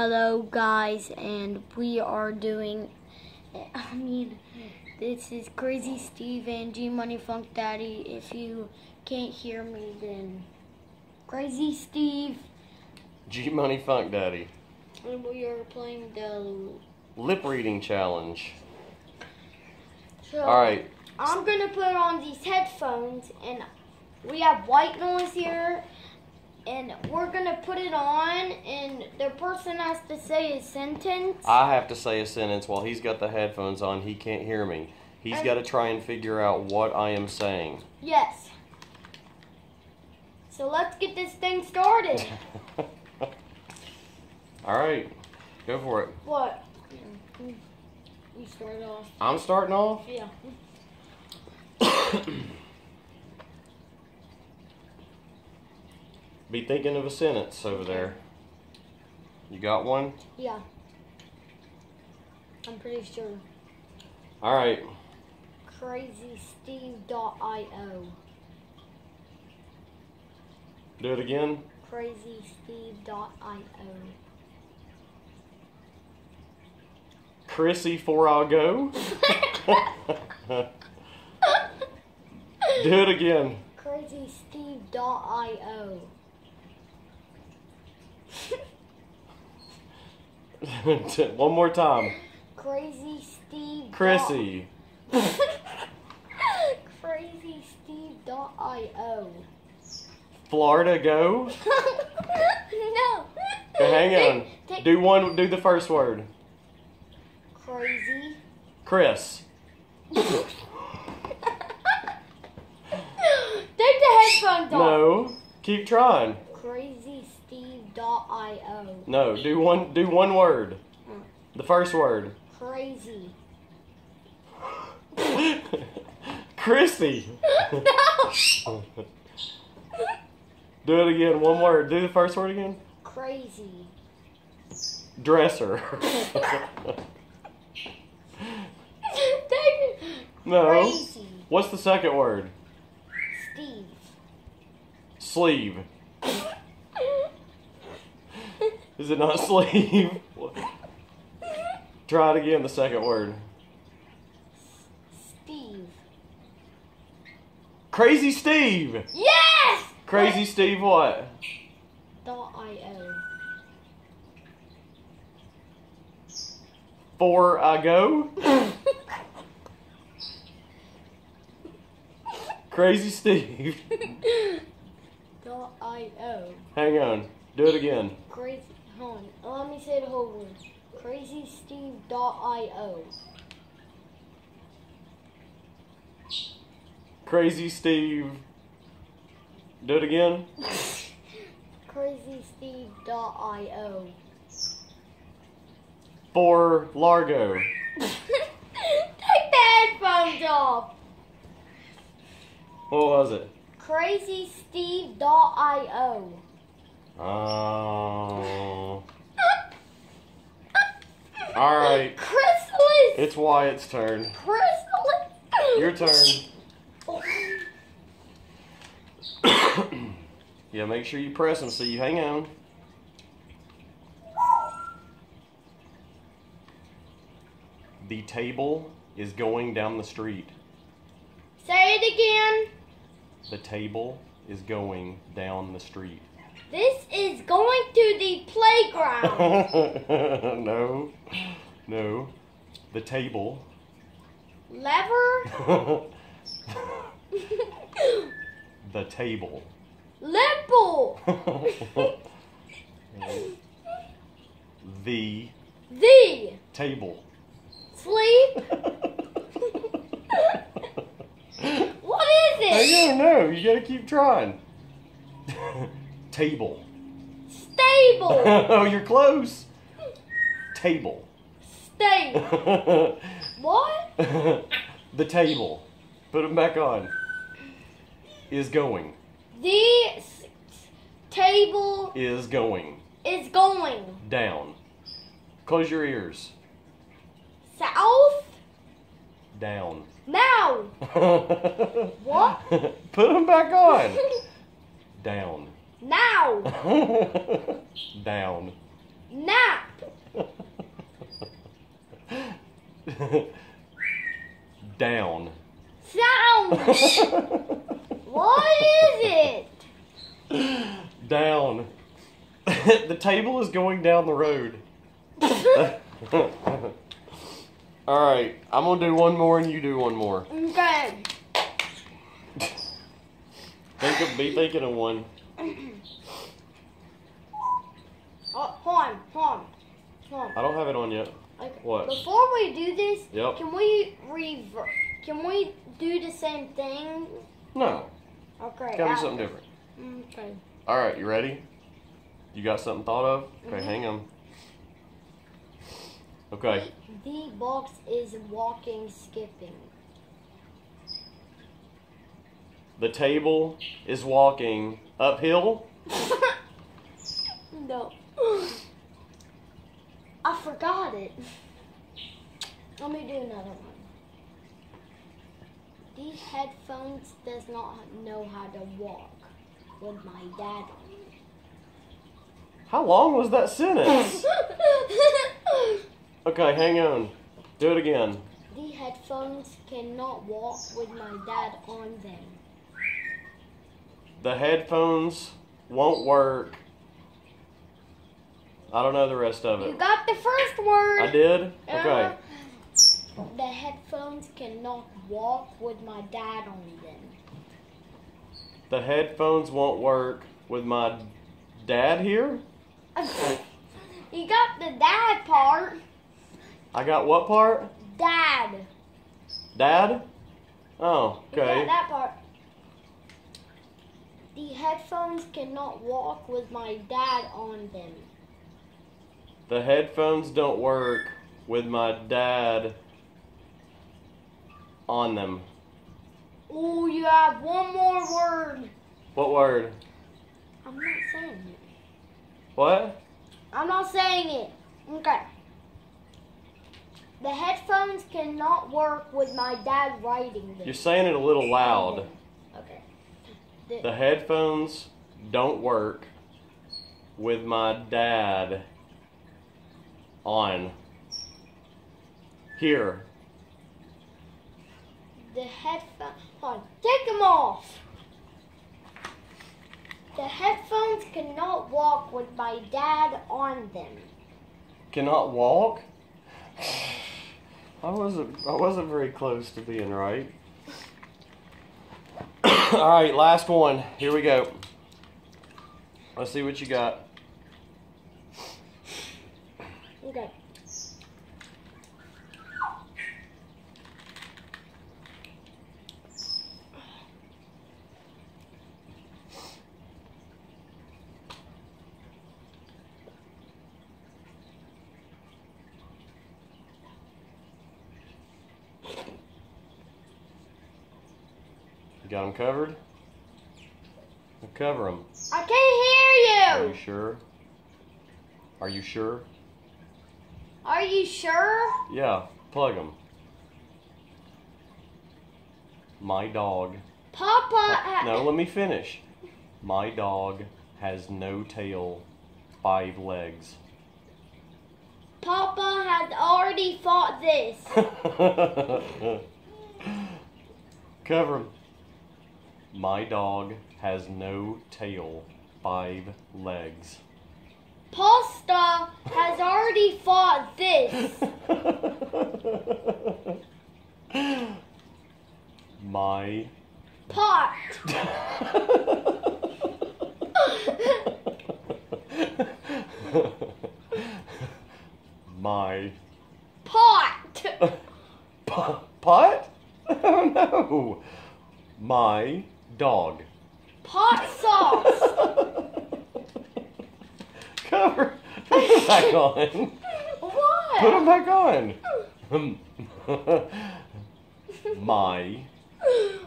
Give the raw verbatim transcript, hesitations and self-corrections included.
Hello guys, and we are doing, I mean, this is Crazy Steve and G Money Funk Daddy. If you can't hear me, then Crazy Steve, G Money Funk Daddy, and we are playing the lip reading challenge. So, all right, I'm gonna put on these headphones, and we have white noise here. And we're going to put it on, and the person has to say a sentence. I have to say a sentence while he's got the headphones on. He can't hear me. He's got to try and figure out what I am saying. Yes. So let's get this thing started. All right. Go for it. What? You start off. I'm starting off? Yeah. Be thinking of a sentence over there. You got one? Yeah. I'm pretty sure. All right. Crazy Steve dot i o. Do it again. Crazy Steve dot i o. Chrissy for I'll go. Do it again. Crazy Steve dot i o. One more time. Crazy Steve. Chrissy. Crazy Steve dot i o. Florida go. No. Hang on. Take, take, do one. Do the first word. Crazy. Chris. Take the headphones off. No. Keep trying. Crazy Steve dot i o. No, do one do one word. Mm. The first word. Crazy. Chrissy. No. Do it again, one word. Do the first word again. Crazy. Dresser. No. Crazy. What's the second word? Steve. Sleeve. Is it not sleeve? Try it again, the second word. Steve. Crazy Steve! Yes! Crazy what? Steve what? dot i o. For I go? Crazy Steve. dot i o. Hang on. Do it again. Crazy. Hold on. Let me say the whole word. Crazy Steve dot i o. Crazy Steve. Do it again. Crazy Steve dot i o. For Largo. Take the headphones off. What was it? Crazy Steve dot i o. Oh. Alright. Chrysalis! It's Wyatt's turn. Chrysalis! Your turn. Yeah, make sure you press them so you hang on. The table is going down the street. Say it again. The table is going down the street. This is going to the playground. No, no. The table. Lever. The table. Limple. The. The. Table. Sleep. What is it? I don't know. You gotta keep trying. Table. Stable. Oh, you're close. Table. Stable. What? The table. Put them back on. Is going. The table. Is going. Is going. Down. Close your ears. South. Down. Now. What? Put them back on. Down. Now. Down. Now. Down. Sound. What is it? Down. The table is going down the road. Alright, I'm going to do one more and you do one more. Okay. Think of, be thinking of one. Oh, hold on, hold on, hold on. I don't have it on yet. Okay. What? Before we do this, yep. can we reverse? Can we do the same thing? No. Okay. Gotta be something different. Okay. All right, you ready? You got something thought of? Okay, mm-hmm. hang on. Okay. The box is walking, skipping. The table is walking uphill. No. I forgot it. Let me do another one. These headphones does not know how to walk with my dad. How long was that sentence? Okay, hang on. Do it again. The headphones cannot walk with my dad on them. The headphones won't work. I don't know the rest of it. You got the first word. I did? Okay. Uh, the headphones cannot walk with my dad on them. The headphones won't work with my dad here? You got the dad part. I got what part? Dad. Dad? Oh, okay. You got that part. The headphones cannot walk with my dad on them. The headphones don't work with my dad on them. Oh, you have one more word. What word? I'm not saying it. What? I'm not saying it. Okay. The headphones cannot work with my dad writing them. You're saying it a little loud. Okay. The, the headphones don't work with my dad on here. The headphones on. Take them off. The headphones cannot walk with my dad on them. Cannot walk? I wasn't I wasn't very close to being right. Alright, last one. Here we go. Let's see what you got. Okay. You got them covered? I'll cover them. I can't hear you. Are you sure? Are you sure? Are you sure? Yeah, plug them. My dog. Papa. No, let me finish. My dog has no tail, five legs. Papa has already fought this. Cover him. My dog has no tail, five legs. Pasta has already fought this. My pot. My pot. P- pot? Oh no. My dog. Pot sauce. Cover. Put them back on. What? Put them back on. My